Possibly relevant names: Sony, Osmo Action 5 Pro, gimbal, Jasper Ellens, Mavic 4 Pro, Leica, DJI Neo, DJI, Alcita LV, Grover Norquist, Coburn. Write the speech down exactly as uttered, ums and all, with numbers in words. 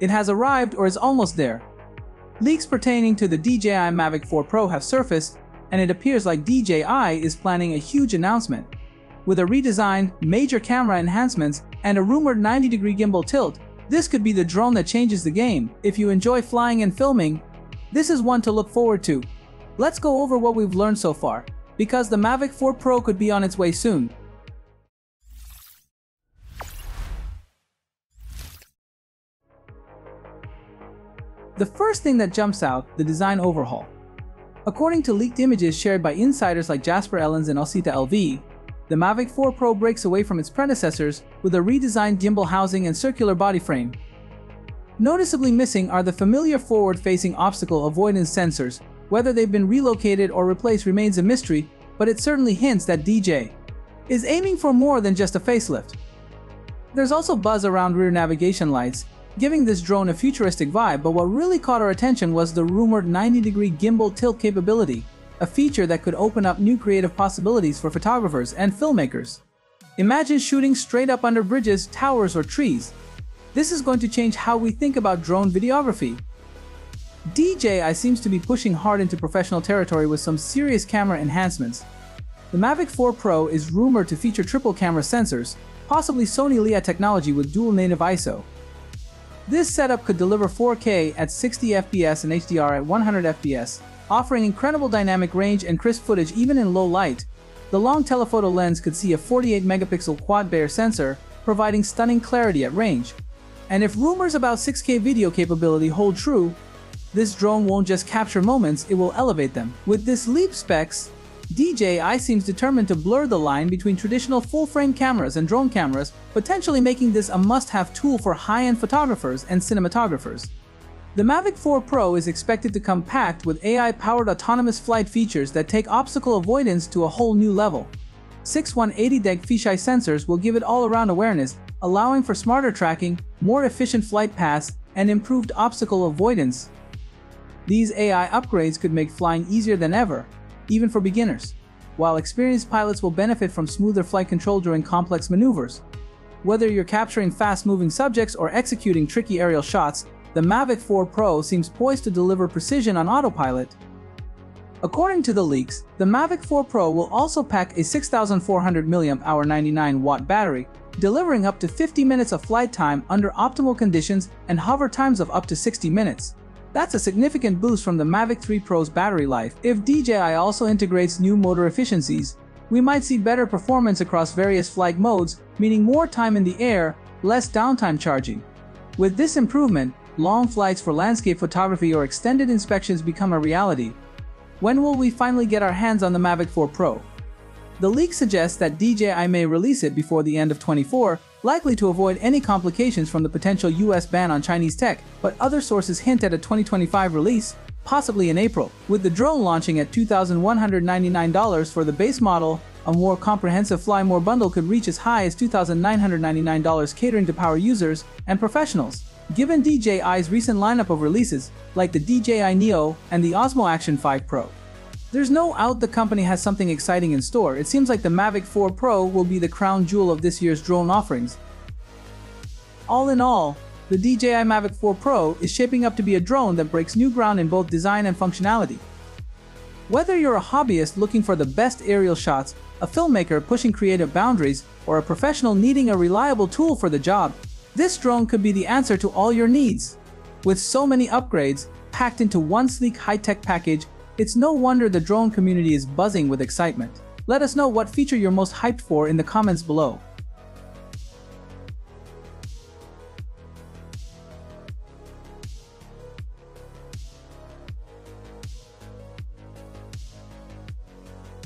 It has arrived or is almost there. Leaks pertaining to the D J I Mavic four Pro have surfaced, and it appears like D J I is planning a huge announcement, with a redesign, major camera enhancements, and a rumored ninety degree gimbal tilt. This could be the drone that changes the game. If you enjoy flying and filming, this is one to look forward to. Let's go over what we've learned so far, because the Mavic four Pro could be on its way soon. The first thing that jumps out, the design overhaul. According to leaked images shared by insiders like Jasper Ellens and Alcita L V, the Mavic four Pro breaks away from its predecessors with a redesigned gimbal housing and circular body frame. Noticeably missing are the familiar forward-facing obstacle avoidance sensors. Whether they've been relocated or replaced remains a mystery, but it certainly hints that D J I is aiming for more than just a facelift. There's also buzz around rear navigation lights, giving this drone a futuristic vibe, but what really caught our attention was the rumored ninety degree gimbal tilt capability, a feature that could open up new creative possibilities for photographers and filmmakers. Imagine shooting straight up under bridges, towers, or trees. This is going to change how we think about drone videography. D J I seems to be pushing hard into professional territory with some serious camera enhancements. The Mavic four Pro is rumored to feature triple camera sensors, possibly Sony Leica technology with dual native I S O. This setup could deliver four K at sixty F P S and H D R at one hundred F P S, offering incredible dynamic range and crisp footage even in low light. The long telephoto lens could see a forty-eight megapixel quad-bare sensor, providing stunning clarity at range. And if rumors about six K video capability hold true, this drone won't just capture moments, it will elevate them. With this leap specs, D J I seems determined to blur the line between traditional full-frame cameras and drone cameras, potentially making this a must-have tool for high-end photographers and cinematographers. The Mavic four Pro is expected to come packed with A I-powered autonomous flight features that take obstacle avoidance to a whole new level. Six one eighty deg fisheye sensors will give it all-around awareness, allowing for smarter tracking, more efficient flight paths, and improved obstacle avoidance. These A I upgrades could make flying easier than ever, even for beginners, while experienced pilots will benefit from smoother flight control during complex maneuvers. Whether you're capturing fast-moving subjects or executing tricky aerial shots, the Mavic four Pro seems poised to deliver precision on autopilot. According to the leaks, the Mavic four Pro will also pack a six thousand four hundred milliamp hour ninety-nine watt battery, delivering up to fifty minutes of flight time under optimal conditions and hover times of up to sixty minutes. That's a significant boost from the Mavic three Pro's battery life. If D J I also integrates new motor efficiencies, we might see better performance across various flight modes, meaning more time in the air, less downtime charging. With this improvement, long flights for landscape photography or extended inspections become a reality. When will we finally get our hands on the Mavic four Pro? The leak suggests that D J I may release it before the end of twenty-four, likely to avoid any complications from the potential U S ban on Chinese tech, but other sources hint at a twenty twenty-five release, possibly in April. With the drone launching at two thousand one hundred ninety-nine dollars for the base model, a more comprehensive Fly More bundle could reach as high as two thousand nine hundred ninety-nine dollars, catering to power users and professionals. Given D J I's recent lineup of releases, like the D J I Neo and the Osmo Action five Pro, there's no doubt the company has something exciting in store. It seems like the Mavic four Pro will be the crown jewel of this year's drone offerings. All in all, the D J I Mavic four Pro is shaping up to be a drone that breaks new ground in both design and functionality. Whether you're a hobbyist looking for the best aerial shots, a filmmaker pushing creative boundaries, or a professional needing a reliable tool for the job, this drone could be the answer to all your needs. With so many upgrades packed into one sleek high-tech package, it's no wonder the drone community is buzzing with excitement. Let us know what feature you're most hyped for in the comments below.